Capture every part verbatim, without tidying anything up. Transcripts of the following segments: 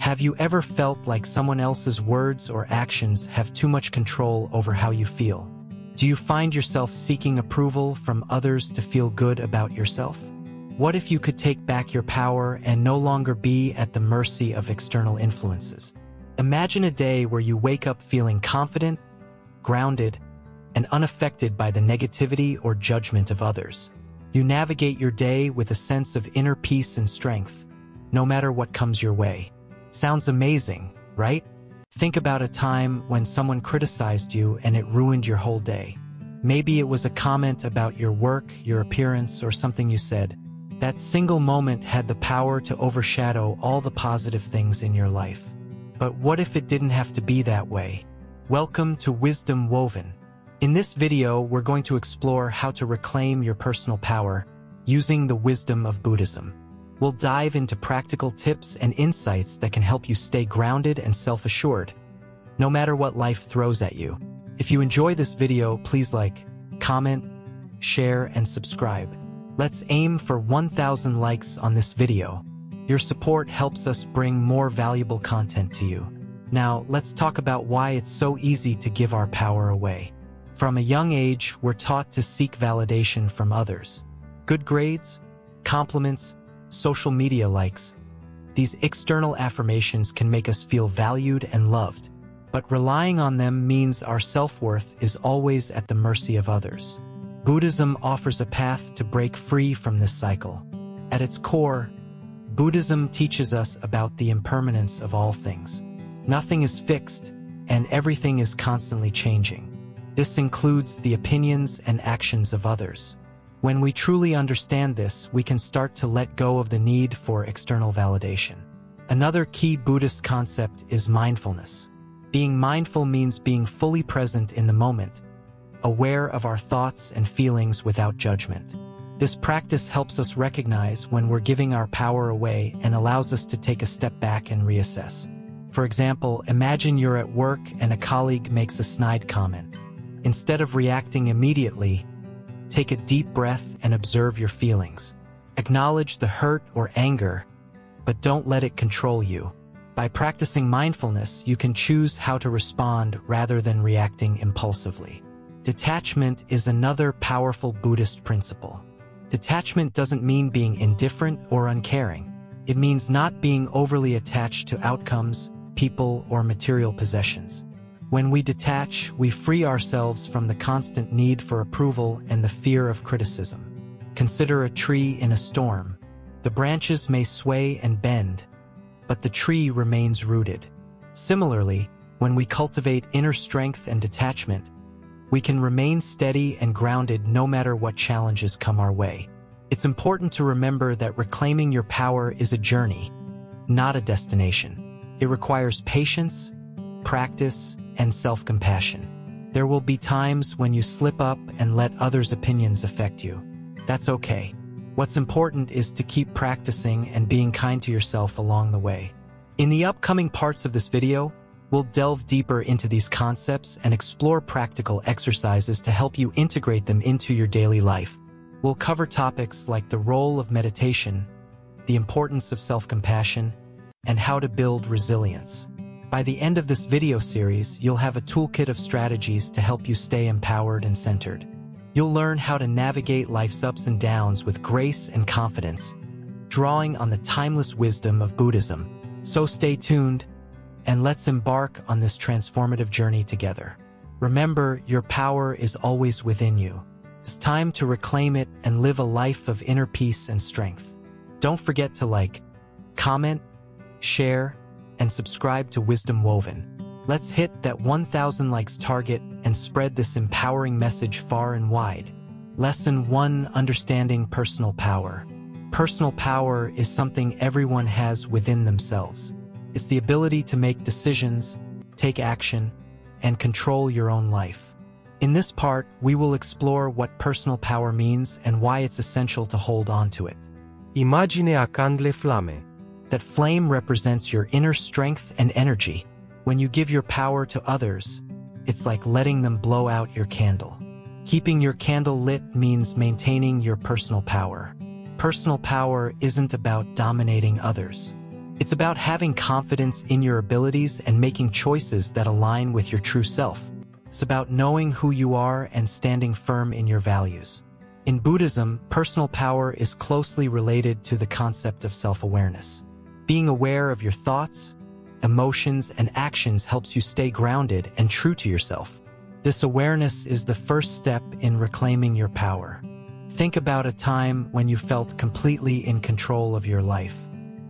Have you ever felt like someone else's words or actions have too much control over how you feel? Do you find yourself seeking approval from others to feel good about yourself? What if you could take back your power and no longer be at the mercy of external influences? Imagine a day where you wake up feeling confident, grounded, and unaffected by the negativity or judgment of others. You navigate your day with a sense of inner peace and strength, no matter what comes your way. Sounds amazing, right? Think about a time when someone criticized you and it ruined your whole day. Maybe it was a comment about your work, your appearance, or something you said. That single moment had the power to overshadow all the positive things in your life. But what if it didn't have to be that way? Welcome to Wisdom Woven. In this video, we're going to explore how to reclaim your personal power using the wisdom of Buddhism. We'll dive into practical tips and insights that can help you stay grounded and self-assured, no matter what life throws at you. If you enjoy this video, please like, comment, share, and subscribe. Let's aim for one thousand likes on this video. Your support helps us bring more valuable content to you. Now, let's talk about why it's so easy to give our power away. From a young age, we're taught to seek validation from others. Good grades, compliments, social media likes. These external affirmations can make us feel valued and loved, but relying on them means our self-worth is always at the mercy of others. Buddhism offers a path to break free from this cycle. At its core, Buddhism teaches us about the impermanence of all things. Nothing is fixed, and everything is constantly changing. This includes the opinions and actions of others. When we truly understand this, we can start to let go of the need for external validation. Another key Buddhist concept is mindfulness. Being mindful means being fully present in the moment, aware of our thoughts and feelings without judgment. This practice helps us recognize when we're giving our power away and allows us to take a step back and reassess. For example, imagine you're at work and a colleague makes a snide comment. Instead of reacting immediately, take a deep breath and observe your feelings. Acknowledge the hurt or anger, but don't let it control you. By practicing mindfulness, you can choose how to respond rather than reacting impulsively. Detachment is another powerful Buddhist principle. Detachment doesn't mean being indifferent or uncaring. It means not being overly attached to outcomes, people, or material possessions. When we detach, we free ourselves from the constant need for approval and the fear of criticism. Consider a tree in a storm. The branches may sway and bend, but the tree remains rooted. Similarly, when we cultivate inner strength and detachment, we can remain steady and grounded no matter what challenges come our way. It's important to remember that reclaiming your power is a journey, not a destination. It requires patience, practice, and self-compassion. There will be times when you slip up and let others' opinions affect you. That's okay. What's important is to keep practicing and being kind to yourself along the way. In the upcoming parts of this video, we'll delve deeper into these concepts and explore practical exercises to help you integrate them into your daily life. We'll cover topics like the role of meditation, the importance of self-compassion, and how to build resilience. By the end of this video series, you'll have a toolkit of strategies to help you stay empowered and centered. You'll learn how to navigate life's ups and downs with grace and confidence, drawing on the timeless wisdom of Buddhism. So stay tuned, and let's embark on this transformative journey together. Remember, your power is always within you. It's time to reclaim it and live a life of inner peace and strength. Don't forget to like, comment, share, and subscribe to Wisdom Woven. Let's hit that one thousand likes target and spread this empowering message far and wide. Lesson one. Understanding personal power. Personal power is something everyone has within themselves. It's the ability to make decisions, take action, and control your own life. In this part, we will explore what personal power means and why it's essential to hold on to it. Imagine a candle flame. That flame represents your inner strength and energy. When you give your power to others, it's like letting them blow out your candle. Keeping your candle lit means maintaining your personal power. Personal power isn't about dominating others. It's about having confidence in your abilities and making choices that align with your true self. It's about knowing who you are and standing firm in your values. In Buddhism, personal power is closely related to the concept of self-awareness. Being aware of your thoughts, emotions, and actions helps you stay grounded and true to yourself. This awareness is the first step in reclaiming your power. Think about a time when you felt completely in control of your life.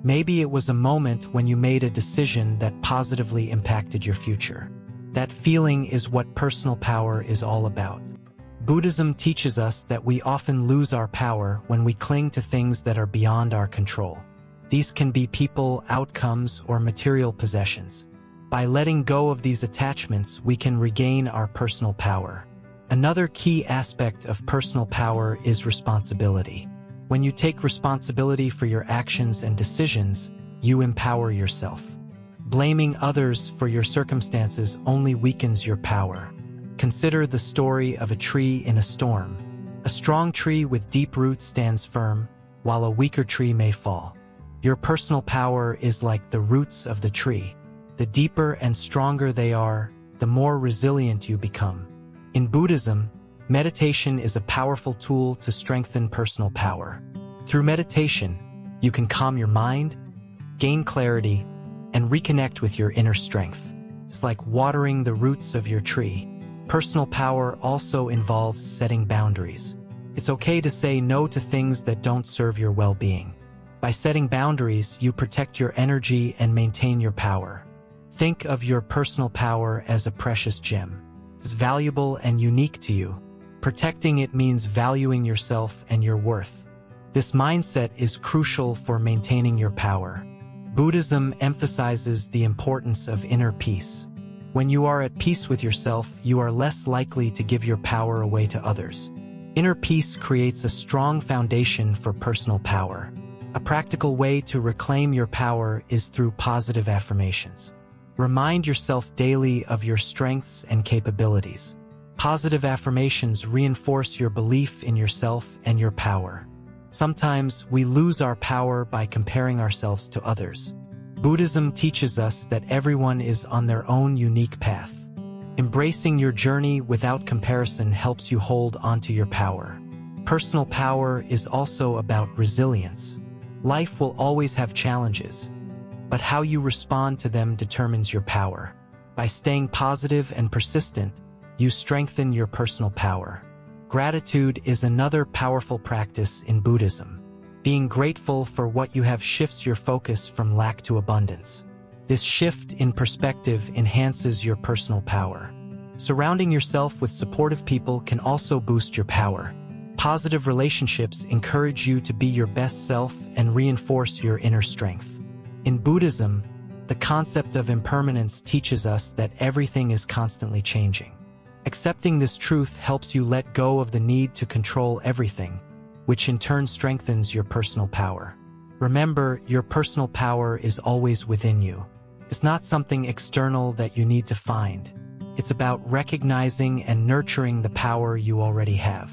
Maybe it was a moment when you made a decision that positively impacted your future. That feeling is what personal power is all about. Buddhism teaches us that we often lose our power when we cling to things that are beyond our control. These can be people, outcomes, or material possessions. By letting go of these attachments, we can regain our personal power. Another key aspect of personal power is responsibility. When you take responsibility for your actions and decisions, you empower yourself. Blaming others for your circumstances only weakens your power. Consider the story of a tree in a storm. A strong tree with deep roots stands firm, while a weaker tree may fall. Your personal power is like the roots of the tree. The deeper and stronger they are, the more resilient you become. In Buddhism, meditation is a powerful tool to strengthen personal power. Through meditation, you can calm your mind, gain clarity, and reconnect with your inner strength. It's like watering the roots of your tree. Personal power also involves setting boundaries. It's okay to say no to things that don't serve your well-being. By setting boundaries, you protect your energy and maintain your power. Think of your personal power as a precious gem. It's valuable and unique to you. Protecting it means valuing yourself and your worth. This mindset is crucial for maintaining your power. Buddhism emphasizes the importance of inner peace. When you are at peace with yourself, you are less likely to give your power away to others. Inner peace creates a strong foundation for personal power. A practical way to reclaim your power is through positive affirmations. Remind yourself daily of your strengths and capabilities. Positive affirmations reinforce your belief in yourself and your power. Sometimes we lose our power by comparing ourselves to others. Buddhism teaches us that everyone is on their own unique path. Embracing your journey without comparison helps you hold onto your power. Personal power is also about resilience. Life will always have challenges, but how you respond to them determines your power. By staying positive and persistent, you strengthen your personal power. Gratitude is another powerful practice in Buddhism. Being grateful for what you have shifts your focus from lack to abundance. This shift in perspective enhances your personal power. Surrounding yourself with supportive people can also boost your power. Positive relationships encourage you to be your best self and reinforce your inner strength. In Buddhism, the concept of impermanence teaches us that everything is constantly changing. Accepting this truth helps you let go of the need to control everything, which in turn strengthens your personal power. Remember, your personal power is always within you. It's not something external that you need to find. It's about recognizing and nurturing the power you already have.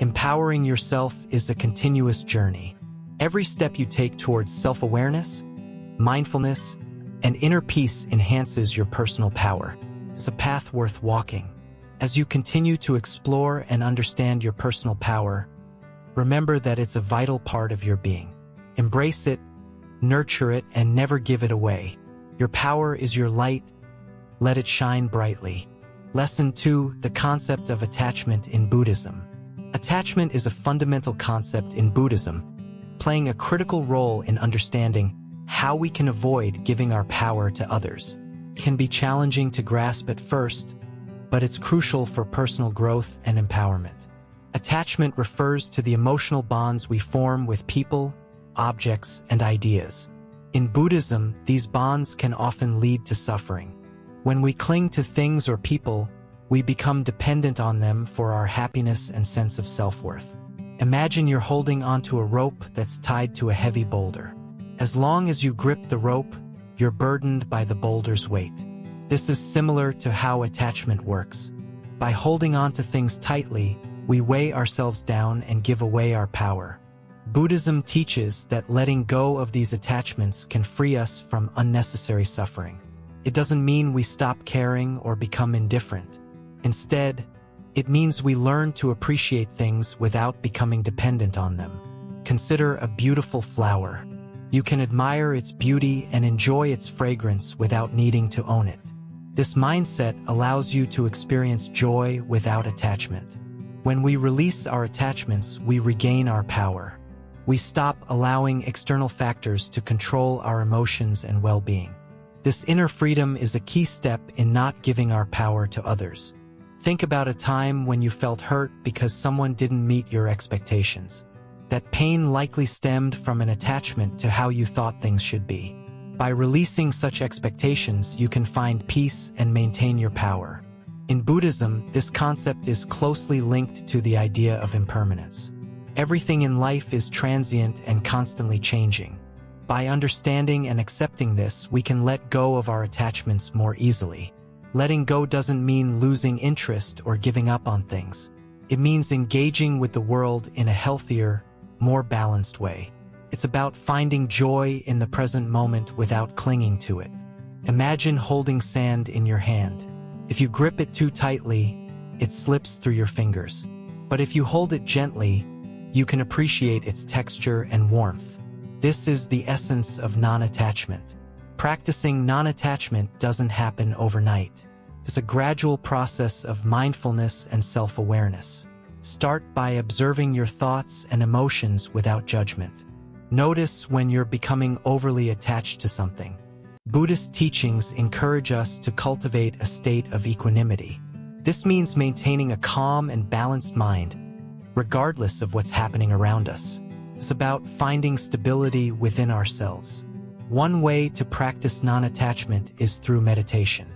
Empowering yourself is a continuous journey. Every step you take towards self-awareness, mindfulness, and inner peace enhances your personal power. It's a path worth walking. As you continue to explore and understand your personal power, remember that it's a vital part of your being. Embrace it, nurture it, and never give it away. Your power is your light. Let it shine brightly. Lesson two, the concept of attachment in Buddhism. Attachment is a fundamental concept in Buddhism, playing a critical role in understanding how we can avoid giving our power to others. It can be challenging to grasp at first, but it's crucial for personal growth and empowerment. Attachment refers to the emotional bonds we form with people, objects, and ideas. In Buddhism, these bonds can often lead to suffering. When we cling to things or people, we become dependent on them for our happiness and sense of self-worth. Imagine you're holding onto a rope that's tied to a heavy boulder. As long as you grip the rope, you're burdened by the boulder's weight. This is similar to how attachment works. By holding on to things tightly, we weigh ourselves down and give away our power. Buddhism teaches that letting go of these attachments can free us from unnecessary suffering. It doesn't mean we stop caring or become indifferent. Instead, it means we learn to appreciate things without becoming dependent on them. Consider a beautiful flower. You can admire its beauty and enjoy its fragrance without needing to own it. This mindset allows you to experience joy without attachment. When we release our attachments, we regain our power. We stop allowing external factors to control our emotions and well-being. This inner freedom is a key step in not giving our power to others. Think about a time when you felt hurt because someone didn't meet your expectations. That pain likely stemmed from an attachment to how you thought things should be. By releasing such expectations, you can find peace and maintain your power. In Buddhism, this concept is closely linked to the idea of impermanence. Everything in life is transient and constantly changing. By understanding and accepting this, we can let go of our attachments more easily. Letting go doesn't mean losing interest or giving up on things. It means engaging with the world in a healthier, more balanced way. It's about finding joy in the present moment without clinging to it. Imagine holding sand in your hand. If you grip it too tightly, it slips through your fingers. But if you hold it gently, you can appreciate its texture and warmth. This is the essence of non-attachment. Practicing non-attachment doesn't happen overnight. It's a gradual process of mindfulness and self-awareness. Start by observing your thoughts and emotions without judgment. Notice when you're becoming overly attached to something. Buddhist teachings encourage us to cultivate a state of equanimity. This means maintaining a calm and balanced mind, regardless of what's happening around us. It's about finding stability within ourselves. One way to practice non-attachment is through meditation.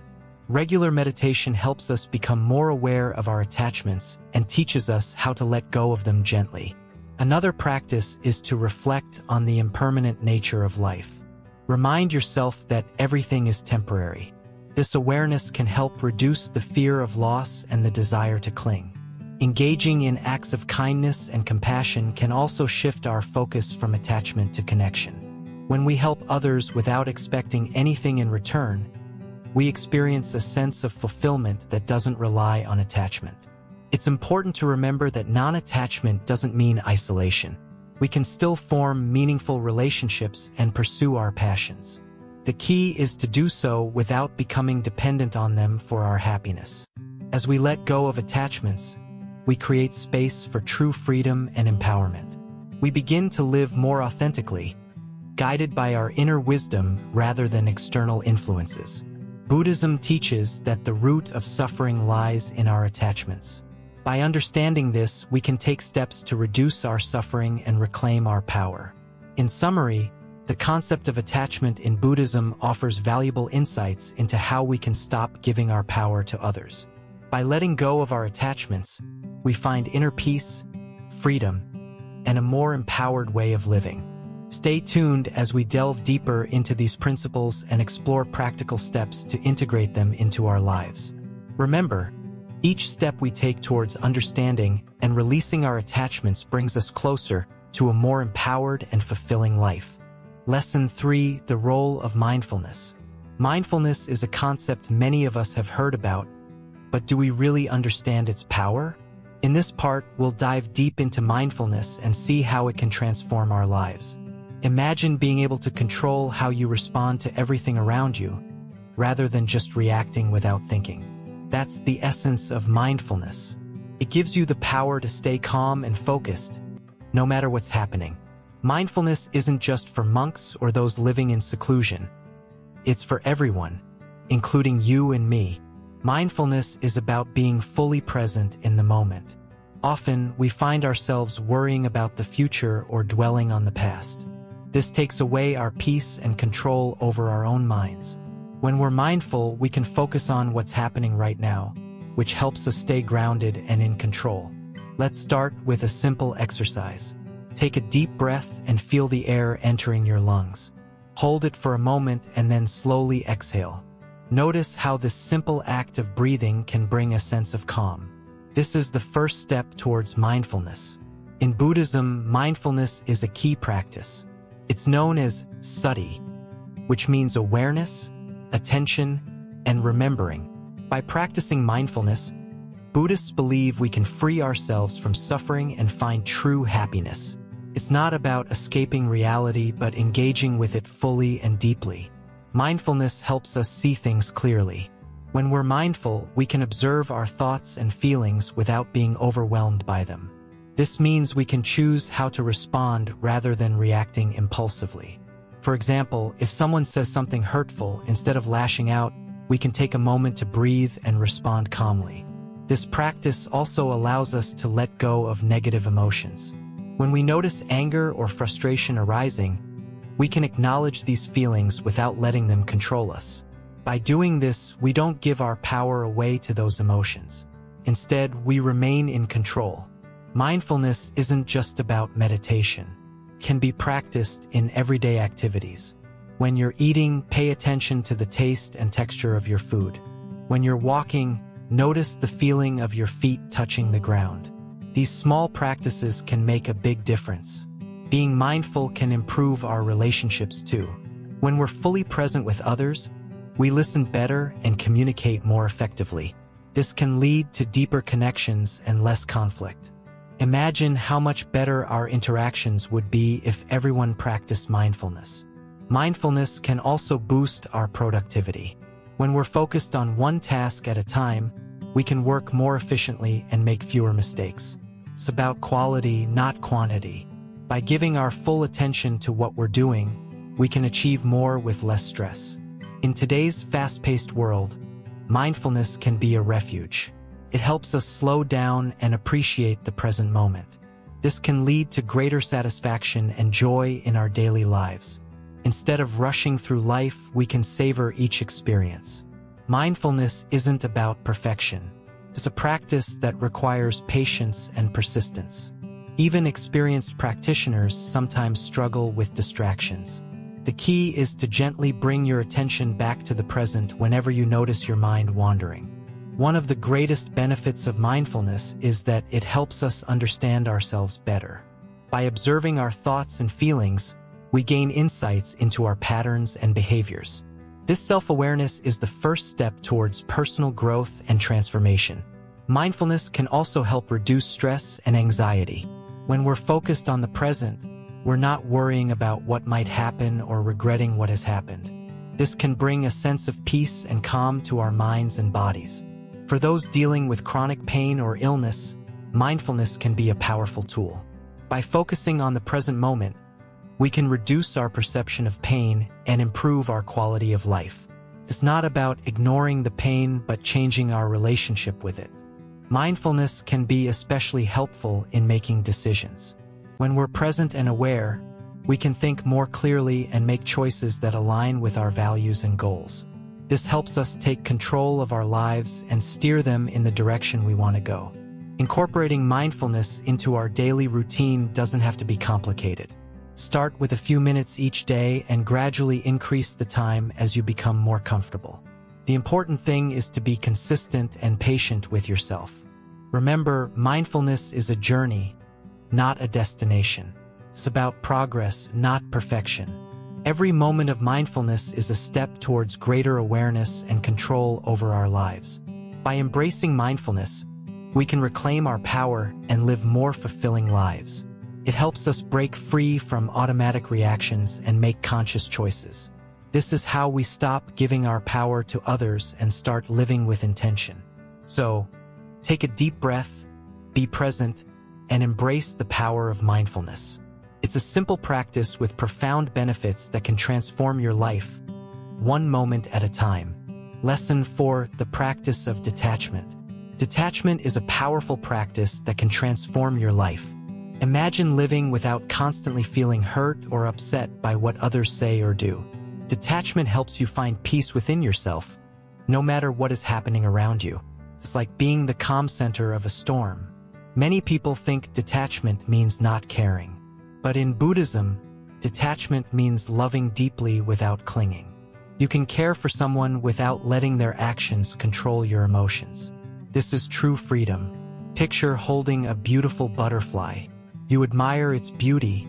Regular meditation helps us become more aware of our attachments and teaches us how to let go of them gently. Another practice is to reflect on the impermanent nature of life. Remind yourself that everything is temporary. This awareness can help reduce the fear of loss and the desire to cling. Engaging in acts of kindness and compassion can also shift our focus from attachment to connection. When we help others without expecting anything in return, we experience a sense of fulfillment that doesn't rely on attachment. It's important to remember that non-attachment doesn't mean isolation. We can still form meaningful relationships and pursue our passions. The key is to do so without becoming dependent on them for our happiness. As we let go of attachments, we create space for true freedom and empowerment. We begin to live more authentically, guided by our inner wisdom rather than external influences. Buddhism teaches that the root of suffering lies in our attachments. By understanding this, we can take steps to reduce our suffering and reclaim our power. In summary, the concept of attachment in Buddhism offers valuable insights into how we can stop giving our power to others. By letting go of our attachments, we find inner peace, freedom, and a more empowered way of living. Stay tuned as we delve deeper into these principles and explore practical steps to integrate them into our lives. Remember, each step we take towards understanding and releasing our attachments brings us closer to a more empowered and fulfilling life. Lesson three: The Role of Mindfulness. Mindfulness is a concept many of us have heard about, but do we really understand its power? In this part, we'll dive deep into mindfulness and see how it can transform our lives. Imagine being able to control how you respond to everything around you, rather than just reacting without thinking. That's the essence of mindfulness. It gives you the power to stay calm and focused, no matter what's happening. Mindfulness isn't just for monks or those living in seclusion. It's for everyone, including you and me. Mindfulness is about being fully present in the moment. Often, we find ourselves worrying about the future or dwelling on the past. This takes away our peace and control over our own minds. When we're mindful, we can focus on what's happening right now, which helps us stay grounded and in control. Let's start with a simple exercise. Take a deep breath and feel the air entering your lungs. Hold it for a moment and then slowly exhale. Notice how this simple act of breathing can bring a sense of calm. This is the first step towards mindfulness. In Buddhism, mindfulness is a key practice. It's known as sati, which means awareness, attention, and remembering. By practicing mindfulness, Buddhists believe we can free ourselves from suffering and find true happiness. It's not about escaping reality, but engaging with it fully and deeply. Mindfulness helps us see things clearly. When we're mindful, we can observe our thoughts and feelings without being overwhelmed by them. This means we can choose how to respond rather than reacting impulsively. For example, if someone says something hurtful, instead of lashing out, we can take a moment to breathe and respond calmly. This practice also allows us to let go of negative emotions. When we notice anger or frustration arising, we can acknowledge these feelings without letting them control us. By doing this, we don't give our power away to those emotions. Instead, we remain in control. Mindfulness isn't just about meditation. It can be practiced in everyday activities. When you're eating, pay attention to the taste and texture of your food. When you're walking, notice the feeling of your feet touching the ground. These small practices can make a big difference. Being mindful can improve our relationships too. When we're fully present with others, we listen better and communicate more effectively. This can lead to deeper connections and less conflict. Imagine how much better our interactions would be if everyone practiced mindfulness. Mindfulness can also boost our productivity. When we're focused on one task at a time, we can work more efficiently and make fewer mistakes. It's about quality, not quantity. By giving our full attention to what we're doing, we can achieve more with less stress. In today's fast-paced world, mindfulness can be a refuge. It helps us slow down and appreciate the present moment. This can lead to greater satisfaction and joy in our daily lives. Instead of rushing through life, we can savor each experience. Mindfulness isn't about perfection. It's a practice that requires patience and persistence. Even experienced practitioners sometimes struggle with distractions. The key is to gently bring your attention back to the present whenever you notice your mind wandering. One of the greatest benefits of mindfulness is that it helps us understand ourselves better. By observing our thoughts and feelings, we gain insights into our patterns and behaviors. This self-awareness is the first step towards personal growth and transformation. Mindfulness can also help reduce stress and anxiety. When we're focused on the present, we're not worrying about what might happen or regretting what has happened. This can bring a sense of peace and calm to our minds and bodies. For those dealing with chronic pain or illness, mindfulness can be a powerful tool. By focusing on the present moment, we can reduce our perception of pain and improve our quality of life. It's not about ignoring the pain, but changing our relationship with it. Mindfulness can be especially helpful in making decisions. When we're present and aware, we can think more clearly and make choices that align with our values and goals. This helps us take control of our lives and steer them in the direction we want to go. Incorporating mindfulness into our daily routine doesn't have to be complicated. Start with a few minutes each day and gradually increase the time as you become more comfortable. The important thing is to be consistent and patient with yourself. Remember, mindfulness is a journey, not a destination. It's about progress, not perfection. Every moment of mindfulness is a step towards greater awareness and control over our lives. By embracing mindfulness, we can reclaim our power and live more fulfilling lives. It helps us break free from automatic reactions and make conscious choices. This is how we stop giving our power to others and start living with intention. So, take a deep breath, be present, and embrace the power of mindfulness. It's a simple practice with profound benefits that can transform your life, one moment at a time. Lesson four, the practice of detachment. Detachment is a powerful practice that can transform your life. Imagine living without constantly feeling hurt or upset by what others say or do. Detachment helps you find peace within yourself, no matter what is happening around you. It's like being the calm center of a storm. Many people think detachment means not caring. But in Buddhism, detachment means loving deeply without clinging. You can care for someone without letting their actions control your emotions. This is true freedom. Picture holding a beautiful butterfly. You admire its beauty,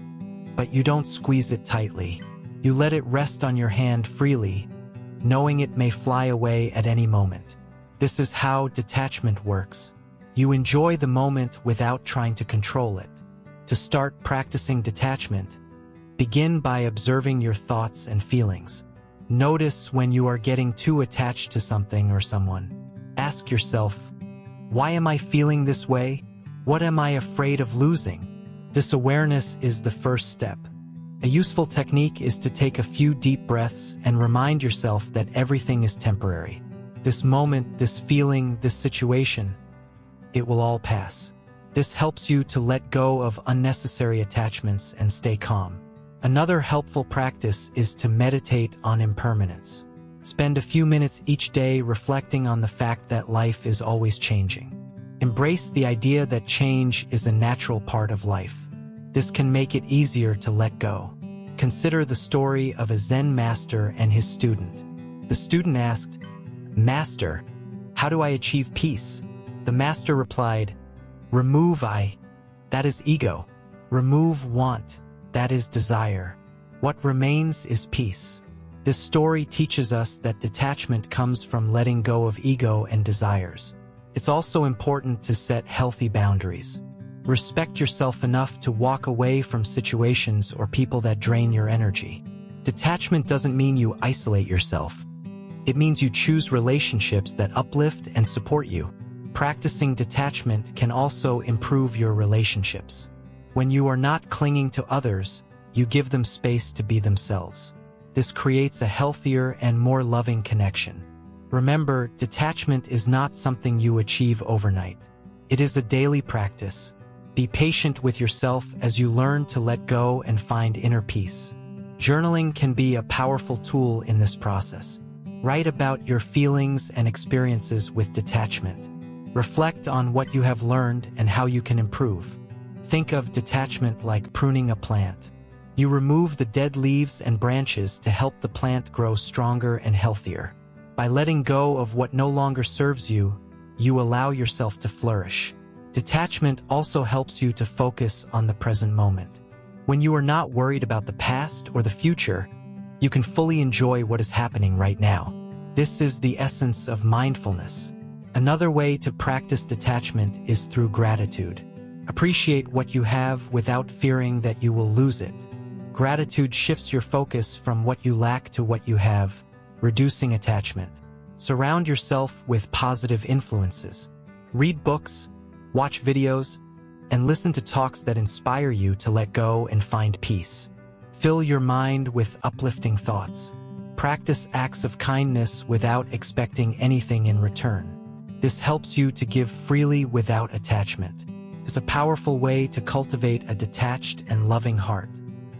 but you don't squeeze it tightly. You let it rest on your hand freely, knowing it may fly away at any moment. This is how detachment works. You enjoy the moment without trying to control it. To start practicing detachment, begin by observing your thoughts and feelings. Notice when you are getting too attached to something or someone. Ask yourself, why am I feeling this way? What am I afraid of losing? This awareness is the first step. A useful technique is to take a few deep breaths and remind yourself that everything is temporary. This moment, this feeling, this situation, it will all pass. This helps you to let go of unnecessary attachments and stay calm. Another helpful practice is to meditate on impermanence. Spend a few minutes each day reflecting on the fact that life is always changing. Embrace the idea that change is a natural part of life. This can make it easier to let go. Consider the story of a Zen master and his student. The student asked, "Master, how do I achieve peace?" The master replied, "Remove I, that is ego. Remove want, that is desire. What remains is peace." This story teaches us that detachment comes from letting go of ego and desires. It's also important to set healthy boundaries. Respect yourself enough to walk away from situations or people that drain your energy. Detachment doesn't mean you isolate yourself. It means you choose relationships that uplift and support you. Practicing detachment can also improve your relationships. When you are not clinging to others, you give them space to be themselves. This creates a healthier and more loving connection. Remember, detachment is not something you achieve overnight. It is a daily practice. Be patient with yourself as you learn to let go and find inner peace. Journaling can be a powerful tool in this process. Write about your feelings and experiences with detachment. Reflect on what you have learned and how you can improve. Think of detachment like pruning a plant. You remove the dead leaves and branches to help the plant grow stronger and healthier. By letting go of what no longer serves you, you allow yourself to flourish. Detachment also helps you to focus on the present moment. When you are not worried about the past or the future, you can fully enjoy what is happening right now. This is the essence of mindfulness. Another way to practice detachment is through gratitude. Appreciate what you have without fearing that you will lose it. Gratitude shifts your focus from what you lack to what you have, reducing attachment. Surround yourself with positive influences. Read books, watch videos, and listen to talks that inspire you to let go and find peace. Fill your mind with uplifting thoughts. Practice acts of kindness without expecting anything in return. This helps you to give freely without attachment. It's a powerful way to cultivate a detached and loving heart.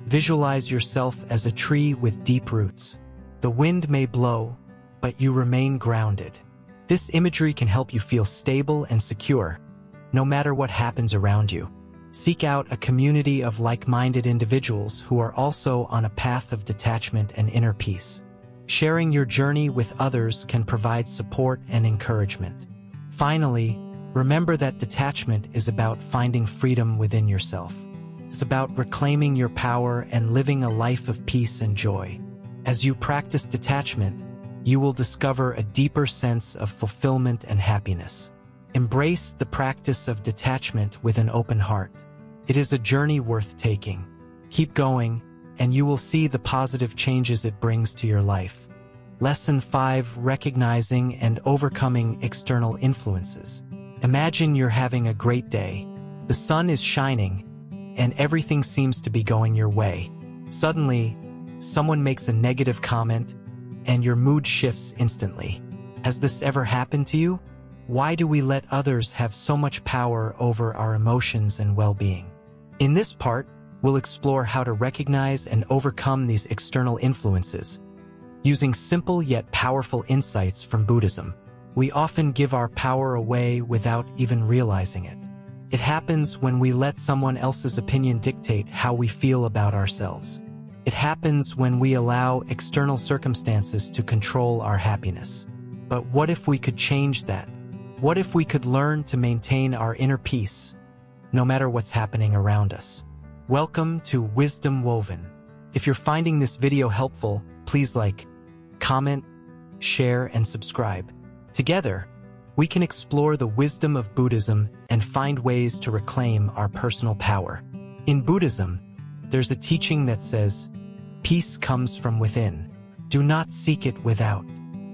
Visualize yourself as a tree with deep roots. The wind may blow, but you remain grounded. This imagery can help you feel stable and secure, no matter what happens around you. Seek out a community of like-minded individuals who are also on a path of detachment and inner peace. Sharing your journey with others can provide support and encouragement. Finally, remember that detachment is about finding freedom within yourself. It's about reclaiming your power and living a life of peace and joy. As you practice detachment, you will discover a deeper sense of fulfillment and happiness. Embrace the practice of detachment with an open heart. It is a journey worth taking. Keep going, and you will see the positive changes it brings to your life. Lesson five. Recognizing and overcoming external influences. Imagine you're having a great day. The sun is shining, and everything seems to be going your way. Suddenly, someone makes a negative comment, and your mood shifts instantly. Has this ever happened to you? Why do we let others have so much power over our emotions and well-being? In this part, we'll explore how to recognize and overcome these external influences, using simple yet powerful insights from Buddhism. We often give our power away without even realizing it. It happens when we let someone else's opinion dictate how we feel about ourselves. It happens when we allow external circumstances to control our happiness. But what if we could change that? What if we could learn to maintain our inner peace, no matter what's happening around us. Welcome to Wisdom Woven. If you're finding this video helpful, please like, comment, share, and subscribe. Together, we can explore the wisdom of Buddhism and find ways to reclaim our personal power. In Buddhism, there's a teaching that says, peace comes from within. Do not seek it without.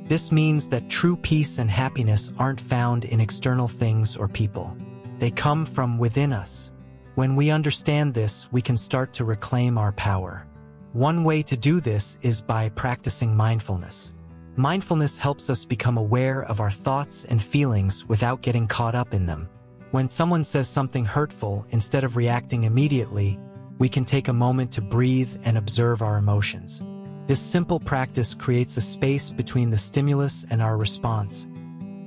This means that true peace and happiness aren't found in external things or people. They come from within us. When we understand this, we can start to reclaim our power. One way to do this is by practicing mindfulness. Mindfulness helps us become aware of our thoughts and feelings without getting caught up in them. When someone says something hurtful, instead of reacting immediately, we can take a moment to breathe and observe our emotions. This simple practice creates a space between the stimulus and our response,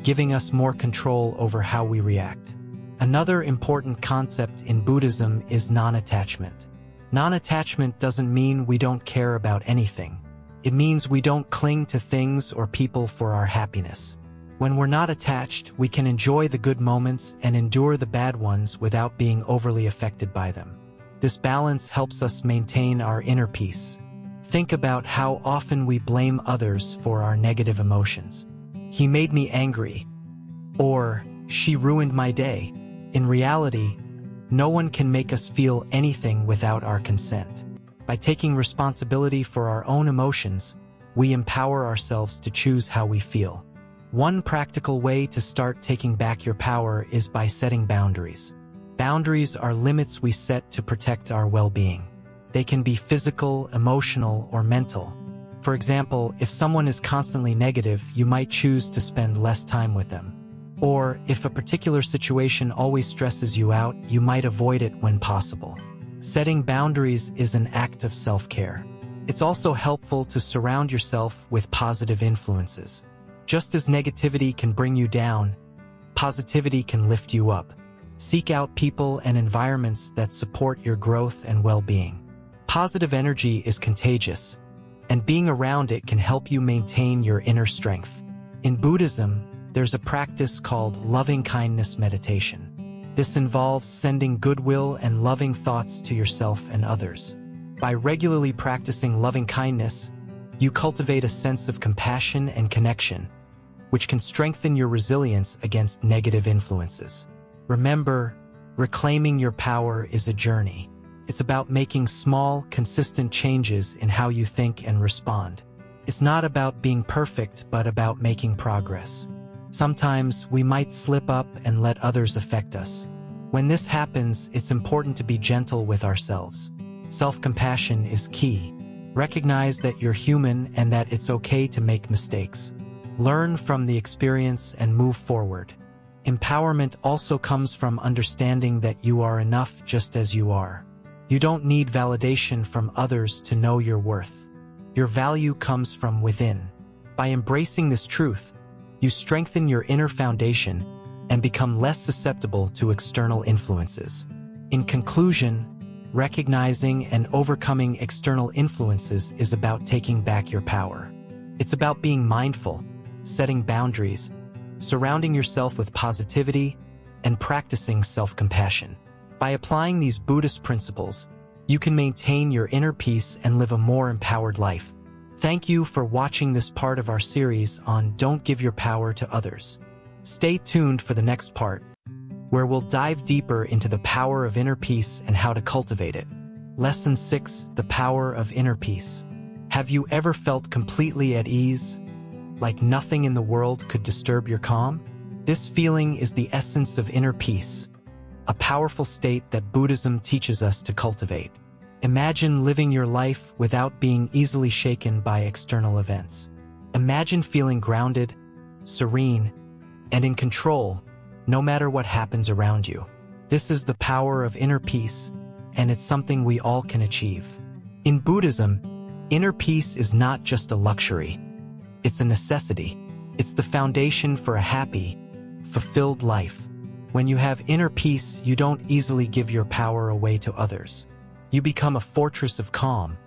giving us more control over how we react. Another important concept in Buddhism is non-attachment. Non-attachment doesn't mean we don't care about anything. It means we don't cling to things or people for our happiness. When we're not attached, we can enjoy the good moments and endure the bad ones without being overly affected by them. This balance helps us maintain our inner peace. Think about how often we blame others for our negative emotions. He made me angry, or she ruined my day. In reality, no one can make us feel anything without our consent. By taking responsibility for our own emotions, we empower ourselves to choose how we feel. One practical way to start taking back your power is by setting boundaries. Boundaries are limits we set to protect our well-being. They can be physical, emotional, or mental. For example, if someone is constantly negative, you might choose to spend less time with them. Or, if a particular situation always stresses you out, you might avoid it when possible. Setting boundaries is an act of self-care. It's also helpful to surround yourself with positive influences. Just as negativity can bring you down, positivity can lift you up. Seek out people and environments that support your growth and well-being. Positive energy is contagious, and being around it can help you maintain your inner strength. In Buddhism, there's a practice called loving-kindness meditation. This involves sending goodwill and loving thoughts to yourself and others. By regularly practicing loving-kindness, you cultivate a sense of compassion and connection, which can strengthen your resilience against negative influences. Remember, reclaiming your power is a journey. It's about making small, consistent changes in how you think and respond. It's not about being perfect, but about making progress. Sometimes we might slip up and let others affect us. When this happens, it's important to be gentle with ourselves. Self-compassion is key. Recognize that you're human and that it's okay to make mistakes. Learn from the experience and move forward. Empowerment also comes from understanding that you are enough just as you are. You don't need validation from others to know your worth. Your value comes from within. By embracing this truth, you strengthen your inner foundation and become less susceptible to external influences. In conclusion, recognizing and overcoming external influences is about taking back your power. It's about being mindful, setting boundaries, surrounding yourself with positivity, and practicing self-compassion. By applying these Buddhist principles, you can maintain your inner peace and live a more empowered life. Thank you for watching this part of our series on Don't Give Your Power to Others. Stay tuned for the next part, where we'll dive deeper into the power of inner peace and how to cultivate it. Lesson six, The Power of Inner Peace. Have you ever felt completely at ease, like nothing in the world could disturb your calm? This feeling is the essence of inner peace, a powerful state that Buddhism teaches us to cultivate. Imagine living your life without being easily shaken by external events. Imagine feeling grounded, serene, and in control, no matter what happens around you. This is the power of inner peace, and it's something we all can achieve. In Buddhism, inner peace is not just a luxury. It's a necessity. It's the foundation for a happy, fulfilled life. When you have inner peace, you don't easily give your power away to others. You become a fortress of calm,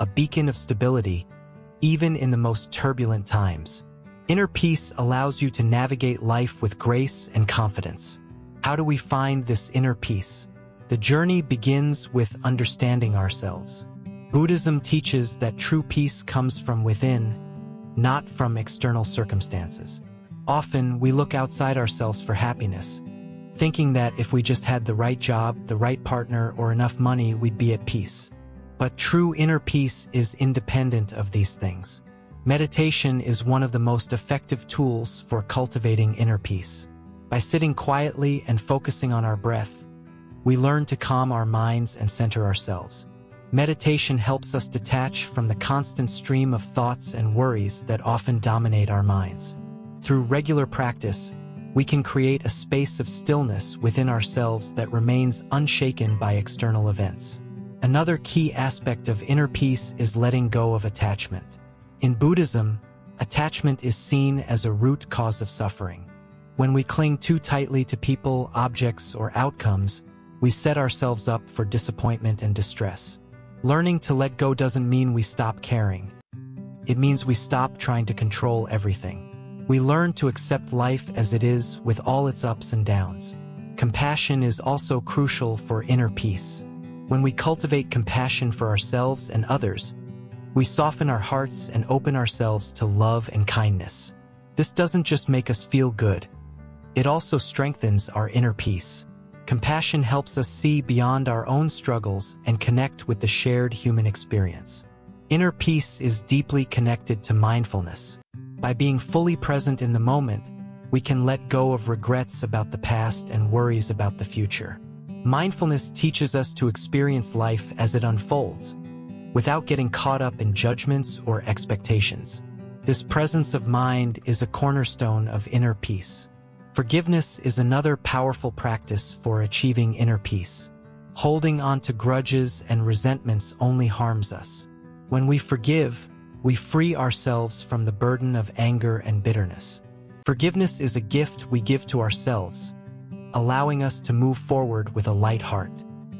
a beacon of stability, even in the most turbulent times. Inner peace allows you to navigate life with grace and confidence. How do we find this inner peace? The journey begins with understanding ourselves. Buddhism teaches that true peace comes from within, not from external circumstances. Often, we look outside ourselves for happiness, thinking that if we just had the right job, the right partner, or enough money, we'd be at peace. But true inner peace is independent of these things. Meditation is one of the most effective tools for cultivating inner peace. By sitting quietly and focusing on our breath, we learn to calm our minds and center ourselves. Meditation helps us detach from the constant stream of thoughts and worries that often dominate our minds. Through regular practice, we can create a space of stillness within ourselves that remains unshaken by external events. Another key aspect of inner peace is letting go of attachment. In Buddhism, attachment is seen as a root cause of suffering. When we cling too tightly to people, objects, or outcomes, we set ourselves up for disappointment and distress. Learning to let go doesn't mean we stop caring. It means we stop trying to control everything. We learn to accept life as it is, with all its ups and downs. Compassion is also crucial for inner peace. When we cultivate compassion for ourselves and others, we soften our hearts and open ourselves to love and kindness. This doesn't just make us feel good. It also strengthens our inner peace. Compassion helps us see beyond our own struggles and connect with the shared human experience. Inner peace is deeply connected to mindfulness. By being fully present in the moment, we can let go of regrets about the past and worries about the future. Mindfulness teaches us to experience life as it unfolds, without getting caught up in judgments or expectations. This presence of mind is a cornerstone of inner peace. Forgiveness is another powerful practice for achieving inner peace. Holding on to grudges and resentments only harms us. When we forgive, we free ourselves from the burden of anger and bitterness. Forgiveness is a gift we give to ourselves, allowing us to move forward with a light heart.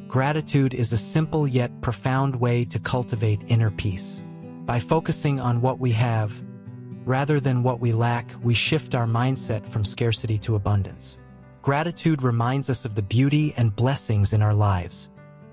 Gratitude is a simple yet profound way to cultivate inner peace. By focusing on what we have, rather than what we lack, we shift our mindset from scarcity to abundance. Gratitude reminds us of the beauty and blessings in our lives,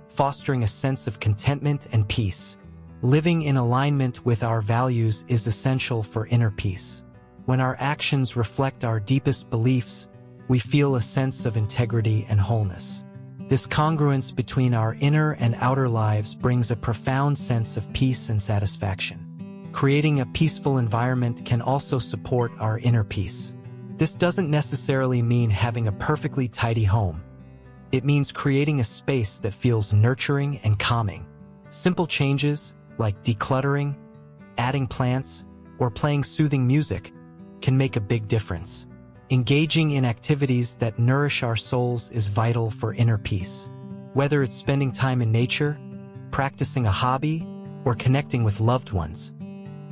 fostering a sense of contentment and peace. Living in alignment with our values is essential for inner peace. When our actions reflect our deepest beliefs, we feel a sense of integrity and wholeness. This congruence between our inner and outer lives brings a profound sense of peace and satisfaction. Creating a peaceful environment can also support our inner peace. This doesn't necessarily mean having a perfectly tidy home. It means creating a space that feels nurturing and calming. Simple changes, like decluttering, adding plants, or playing soothing music, can make a big difference. Engaging in activities that nourish our souls is vital for inner peace. Whether it's spending time in nature, practicing a hobby, or connecting with loved ones,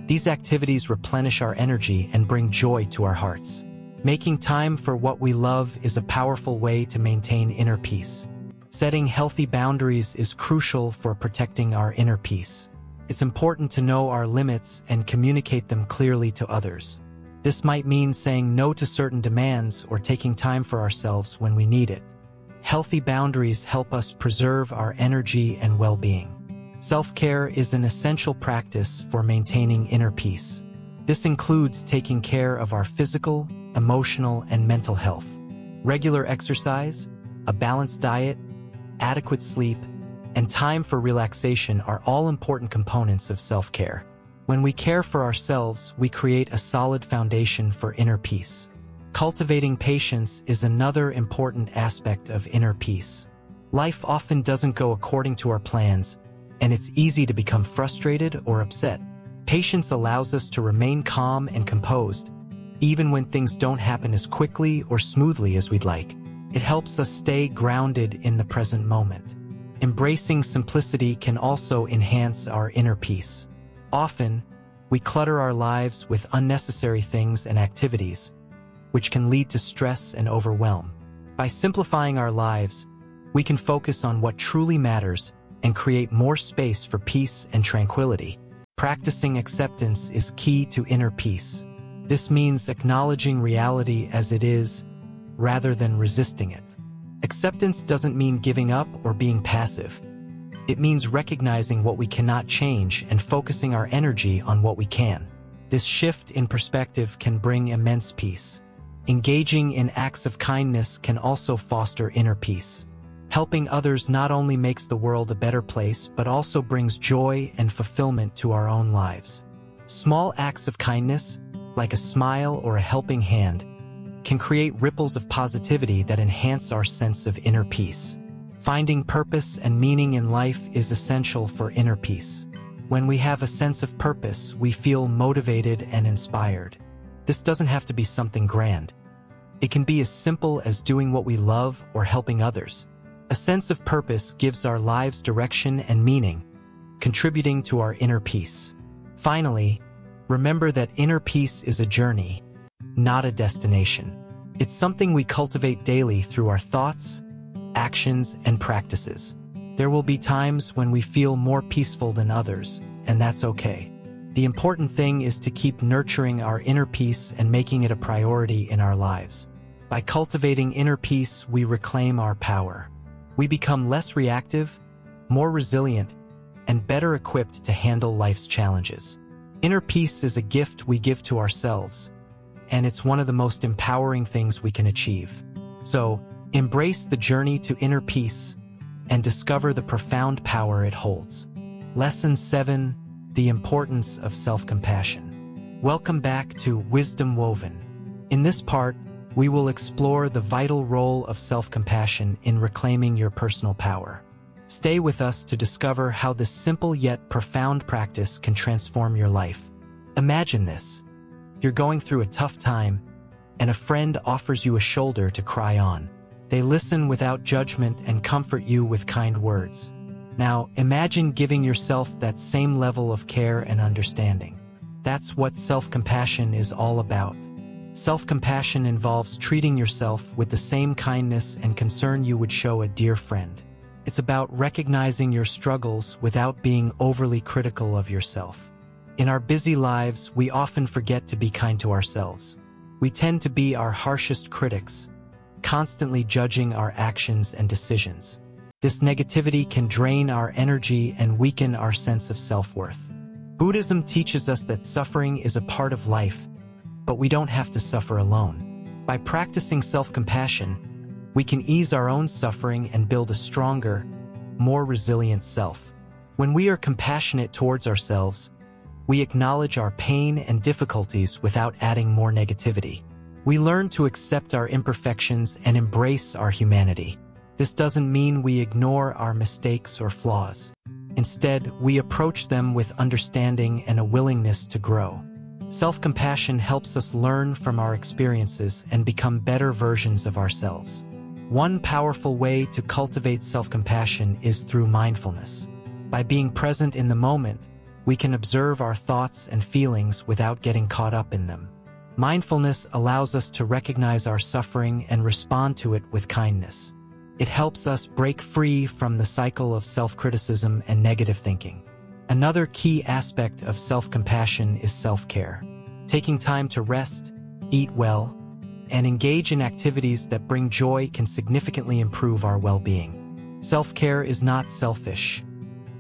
these activities replenish our energy and bring joy to our hearts. Making time for what we love is a powerful way to maintain inner peace. Setting healthy boundaries is crucial for protecting our inner peace. It's important to know our limits and communicate them clearly to others. This might mean saying no to certain demands or taking time for ourselves when we need it. Healthy boundaries help us preserve our energy and well-being. Self-care is an essential practice for maintaining inner peace. This includes taking care of our physical, emotional, and mental health. Regular exercise, a balanced diet, adequate sleep, and time for relaxation are all important components of self-care. When we care for ourselves, we create a solid foundation for inner peace. Cultivating patience is another important aspect of inner peace. Life often doesn't go according to our plans, and it's easy to become frustrated or upset. Patience allows us to remain calm and composed, even when things don't happen as quickly or smoothly as we'd like. It helps us stay grounded in the present moment. Embracing simplicity can also enhance our inner peace. Often, we clutter our lives with unnecessary things and activities, which can lead to stress and overwhelm. By simplifying our lives, we can focus on what truly matters and create more space for peace and tranquility. Practicing acceptance is key to inner peace. This means acknowledging reality as it is, rather than resisting it. Acceptance doesn't mean giving up or being passive. It means recognizing what we cannot change and focusing our energy on what we can. This shift in perspective can bring immense peace. Engaging in acts of kindness can also foster inner peace. Helping others not only makes the world a better place, but also brings joy and fulfillment to our own lives. Small acts of kindness, like a smile or a helping hand, can create ripples of positivity that enhance our sense of inner peace. Finding purpose and meaning in life is essential for inner peace. When we have a sense of purpose, we feel motivated and inspired. This doesn't have to be something grand. It can be as simple as doing what we love or helping others. A sense of purpose gives our lives direction and meaning, contributing to our inner peace. Finally, remember that inner peace is a journey, not a destination. It's something we cultivate daily through our thoughts, actions, and practices. There will be times when we feel more peaceful than others, and that's okay. The important thing is to keep nurturing our inner peace and making it a priority in our lives. By cultivating inner peace, we reclaim our power. We become less reactive, more resilient, and better equipped to handle life's challenges. Inner peace is a gift we give to ourselves, and it's one of the most empowering things we can achieve. So, embrace the journey to inner peace and discover the profound power it holds. Lesson seven, the importance of self-compassion. Welcome back to Wisdom Woven. In this part, we will explore the vital role of self-compassion in reclaiming your personal power. Stay with us to discover how this simple yet profound practice can transform your life. Imagine this. You're going through a tough time, and a friend offers you a shoulder to cry on. They listen without judgment and comfort you with kind words. Now, imagine giving yourself that same level of care and understanding. That's what self-compassion is all about. Self-compassion involves treating yourself with the same kindness and concern you would show a dear friend. It's about recognizing your struggles without being overly critical of yourself. In our busy lives, we often forget to be kind to ourselves. We tend to be our harshest critics, constantly judging our actions and decisions. This negativity can drain our energy and weaken our sense of self-worth. Buddhism teaches us that suffering is a part of life, but we don't have to suffer alone. By practicing self-compassion, we can ease our own suffering and build a stronger, more resilient self. When we are compassionate towards ourselves, we acknowledge our pain and difficulties without adding more negativity. We learn to accept our imperfections and embrace our humanity. This doesn't mean we ignore our mistakes or flaws. Instead, we approach them with understanding and a willingness to grow. Self-compassion helps us learn from our experiences and become better versions of ourselves. One powerful way to cultivate self-compassion is through mindfulness. By being present in the moment, we can observe our thoughts and feelings without getting caught up in them. Mindfulness allows us to recognize our suffering and respond to it with kindness. It helps us break free from the cycle of self-criticism and negative thinking. Another key aspect of self-compassion is self-care. Taking time to rest, eat well, and engage in activities that bring joy can significantly improve our well-being. Self-care is not selfish.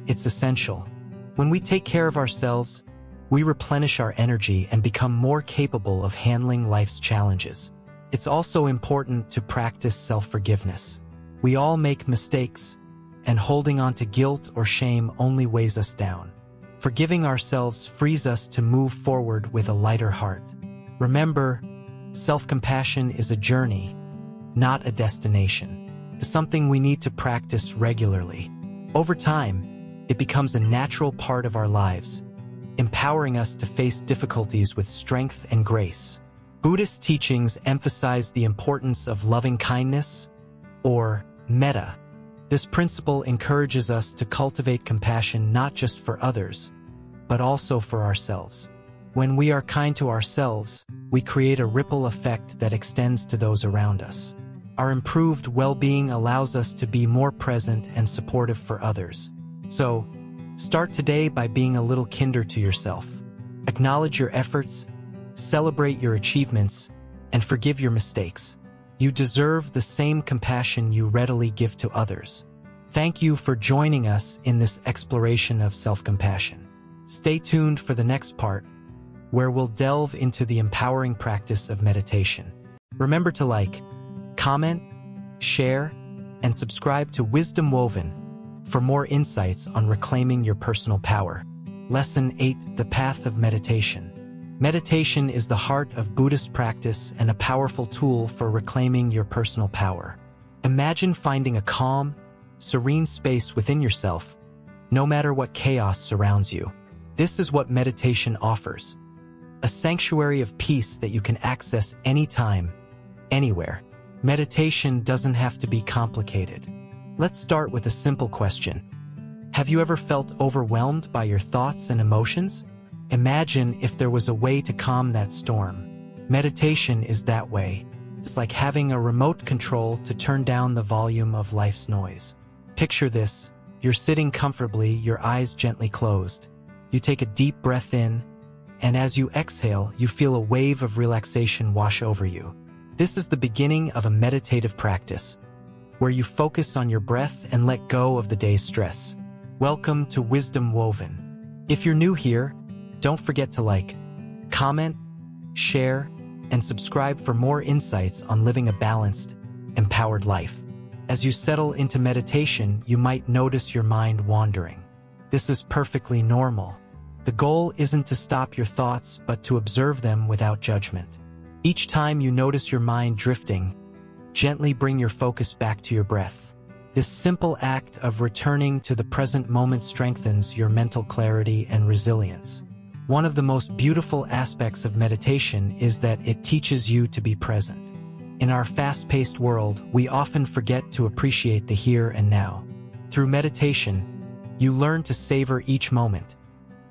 It's essential. When we take care of ourselves, we replenish our energy and become more capable of handling life's challenges. It's also important to practice self-forgiveness. We all make mistakes, and holding on to guilt or shame only weighs us down. Forgiving ourselves frees us to move forward with a lighter heart. Remember, self-compassion is a journey, not a destination. It's something we need to practice regularly. Over time, it becomes a natural part of our lives, empowering us to face difficulties with strength and grace. Buddhist teachings emphasize the importance of loving kindness, or metta. This principle encourages us to cultivate compassion not just for others, but also for ourselves. When we are kind to ourselves, we create a ripple effect that extends to those around us. Our improved well-being allows us to be more present and supportive for others. So, start today by being a little kinder to yourself. Acknowledge your efforts, celebrate your achievements, and forgive your mistakes. You deserve the same compassion you readily give to others. Thank you for joining us in this exploration of self-compassion. Stay tuned for the next part, where we'll delve into the empowering practice of meditation. Remember to like, comment, share, and subscribe to Wisdom Woven for more insights on reclaiming your personal power. Lesson eight: The Path of Meditation. Meditation is the heart of Buddhist practice and a powerful tool for reclaiming your personal power. Imagine finding a calm, serene space within yourself, no matter what chaos surrounds you. This is what meditation offers: a sanctuary of peace that you can access anytime, anywhere. Meditation doesn't have to be complicated. Let's start with a simple question. Have you ever felt overwhelmed by your thoughts and emotions? Imagine if there was a way to calm that storm. Meditation is that way. It's like having a remote control to turn down the volume of life's noise. Picture this: you're sitting comfortably, your eyes gently closed. You take a deep breath in, and as you exhale, you feel a wave of relaxation wash over you. This is the beginning of a meditative practice, where you focus on your breath and let go of the day's stress. Welcome to Wisdom Woven. If you're new here, don't forget to like, comment, share, and subscribe for more insights on living a balanced, empowered life. As you settle into meditation, you might notice your mind wandering. This is perfectly normal. The goal isn't to stop your thoughts, but to observe them without judgment. Each time you notice your mind drifting, gently bring your focus back to your breath. This simple act of returning to the present moment strengthens your mental clarity and resilience. One of the most beautiful aspects of meditation is that it teaches you to be present. In our fast-paced world, we often forget to appreciate the here and now. Through meditation, you learn to savor each moment,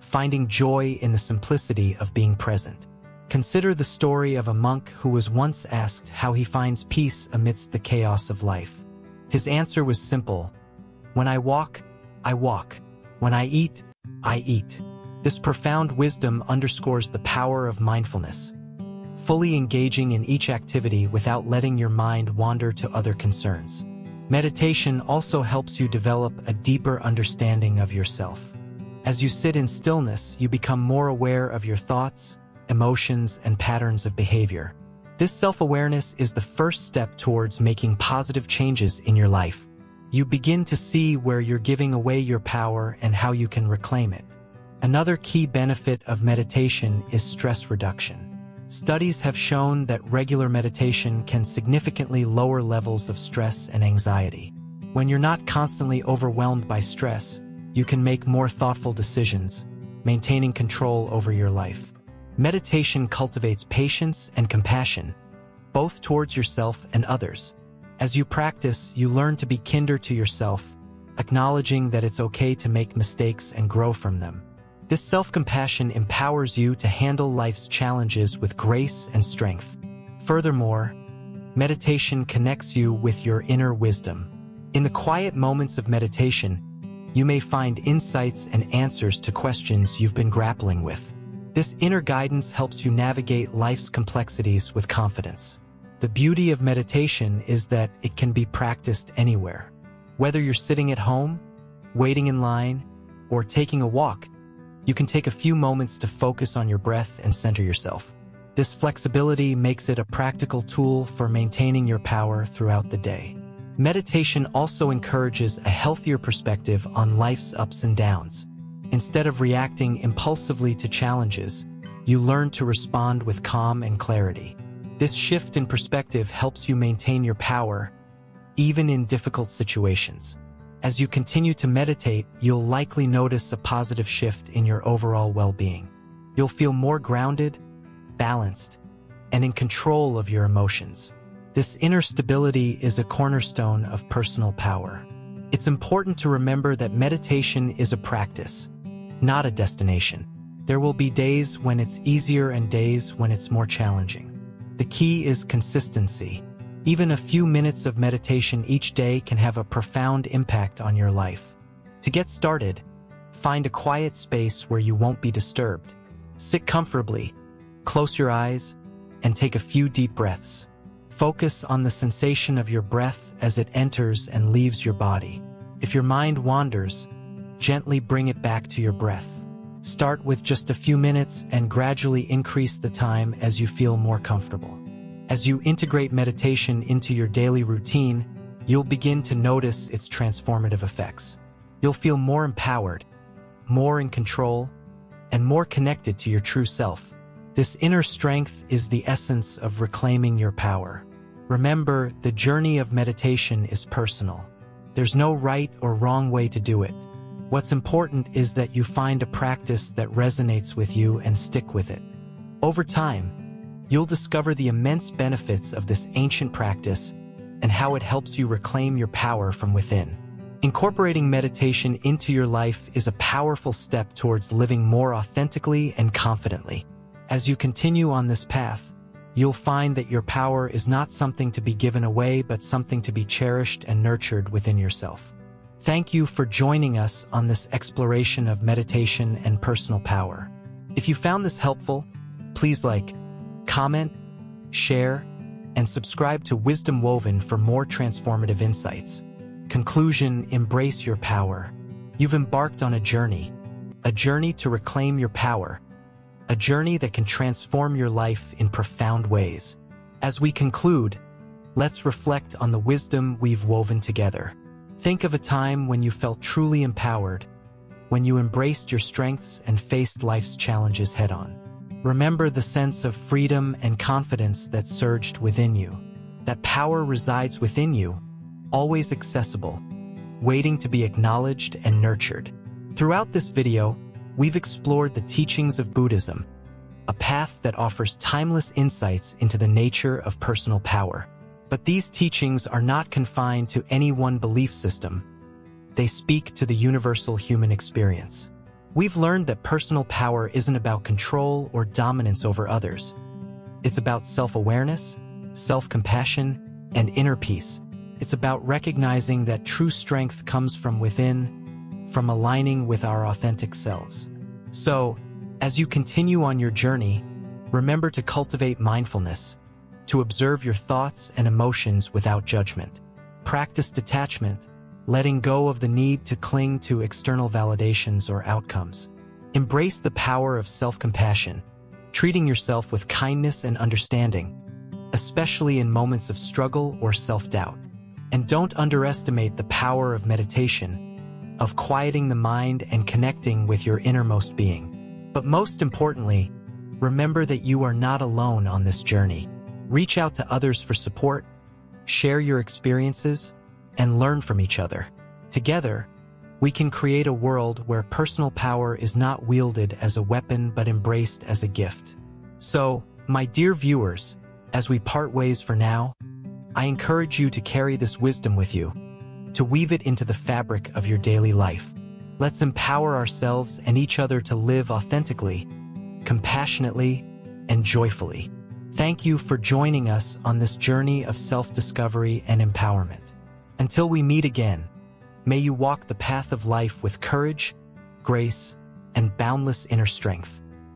finding joy in the simplicity of being present. Consider the story of a monk who was once asked how he finds peace amidst the chaos of life. His answer was simple: when I walk, I walk. When I eat, I eat. This profound wisdom underscores the power of mindfulness, fully engaging in each activity without letting your mind wander to other concerns. Meditation also helps you develop a deeper understanding of yourself. As you sit in stillness, you become more aware of your thoughts, emotions, and patterns of behavior. This self-awareness is the first step towards making positive changes in your life. You begin to see where you're giving away your power and how you can reclaim it. Another key benefit of meditation is stress reduction. Studies have shown that regular meditation can significantly lower levels of stress and anxiety. When you're not constantly overwhelmed by stress, you can make more thoughtful decisions, maintaining control over your life. Meditation cultivates patience and compassion, both towards yourself and others. As you practice, you learn to be kinder to yourself, acknowledging that it's okay to make mistakes and grow from them. This self-compassion empowers you to handle life's challenges with grace and strength. Furthermore, meditation connects you with your inner wisdom. In the quiet moments of meditation, you may find insights and answers to questions you've been grappling with. This inner guidance helps you navigate life's complexities with confidence. The beauty of meditation is that it can be practiced anywhere. Whether you're sitting at home, waiting in line, or taking a walk, you can take a few moments to focus on your breath and center yourself. This flexibility makes it a practical tool for maintaining your power throughout the day. Meditation also encourages a healthier perspective on life's ups and downs. Instead of reacting impulsively to challenges, you learn to respond with calm and clarity. This shift in perspective helps you maintain your power, even in difficult situations. As you continue to meditate, you'll likely notice a positive shift in your overall well-being. You'll feel more grounded, balanced, and in control of your emotions. This inner stability is a cornerstone of personal power. It's important to remember that meditation is a practice, not a destination. There will be days when it's easier and days when it's more challenging. The key is consistency. Even a few minutes of meditation each day can have a profound impact on your life. To get started, find a quiet space where you won't be disturbed. Sit comfortably, close your eyes, and take a few deep breaths. Focus on the sensation of your breath as it enters and leaves your body. If your mind wanders, gently bring it back to your breath. Start with just a few minutes and gradually increase the time as you feel more comfortable. As you integrate meditation into your daily routine, you'll begin to notice its transformative effects. You'll feel more empowered, more in control, and more connected to your true self. This inner strength is the essence of reclaiming your power. Remember, the journey of meditation is personal. There's no right or wrong way to do it. What's important is that you find a practice that resonates with you and stick with it. Over time, you'll discover the immense benefits of this ancient practice and how it helps you reclaim your power from within. Incorporating meditation into your life is a powerful step towards living more authentically and confidently. As you continue on this path, you'll find that your power is not something to be given away, but something to be cherished and nurtured within yourself. Thank you for joining us on this exploration of meditation and personal power. If you found this helpful, please like, comment, share, and subscribe to Wisdom Woven for more transformative insights. Conclusion: embrace your power. You've embarked on a journey, a journey to reclaim your power, a journey that can transform your life in profound ways. As we conclude, let's reflect on the wisdom we've woven together. Think of a time when you felt truly empowered, when you embraced your strengths and faced life's challenges head-on. Remember the sense of freedom and confidence that surged within you. That power resides within you, always accessible, waiting to be acknowledged and nurtured. Throughout this video, we've explored the teachings of Buddhism, a path that offers timeless insights into the nature of personal power. But these teachings are not confined to any one belief system. They speak to the universal human experience. We've learned that personal power isn't about control or dominance over others. It's about self-awareness, self-compassion, and inner peace. It's about recognizing that true strength comes from within, from aligning with our authentic selves. So, as you continue on your journey, remember to cultivate mindfulness, to observe your thoughts and emotions without judgment. Practice detachment, letting go of the need to cling to external validations or outcomes. Embrace the power of self-compassion, treating yourself with kindness and understanding, especially in moments of struggle or self-doubt. And don't underestimate the power of meditation, of quieting the mind and connecting with your innermost being. But most importantly, remember that you are not alone on this journey. Reach out to others for support, share your experiences, and learn from each other. Together, we can create a world where personal power is not wielded as a weapon but embraced as a gift. So, my dear viewers, as we part ways for now, I encourage you to carry this wisdom with you, to weave it into the fabric of your daily life. Let's empower ourselves and each other to live authentically, compassionately, and joyfully. Thank you for joining us on this journey of self-discovery and empowerment. Until we meet again, may you walk the path of life with courage, grace, and boundless inner strength.